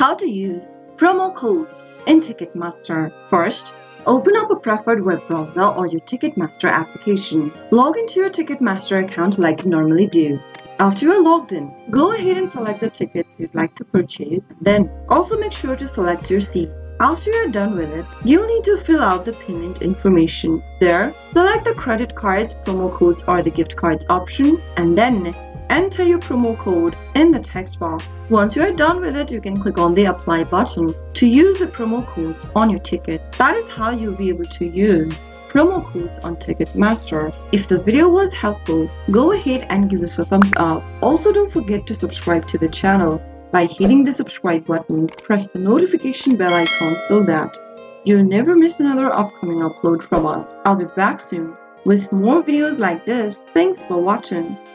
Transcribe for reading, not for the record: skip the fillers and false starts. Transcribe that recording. How to use promo codes in Ticketmaster. First, open up a preferred web browser or your Ticketmaster application. Log into your Ticketmaster account like you normally do. After you are logged in, go ahead and select the tickets you'd like to purchase. Then, also make sure to select your seats. After you're done with it, you'll need to fill out the payment information. There, select the credit cards, promo codes or the gift cards option, and then enter your promo code in the text box. Once you are done with it, you can click on the Apply button to use the promo codes on your ticket. That is how you'll be able to use promo codes on Ticketmaster. If the video was helpful, go ahead and give us a thumbs up. Also, don't forget to subscribe to the channel by hitting the subscribe button. Press the notification bell icon so that you'll never miss another upcoming upload from us. I'll be back soon with more videos like this. Thanks for watching.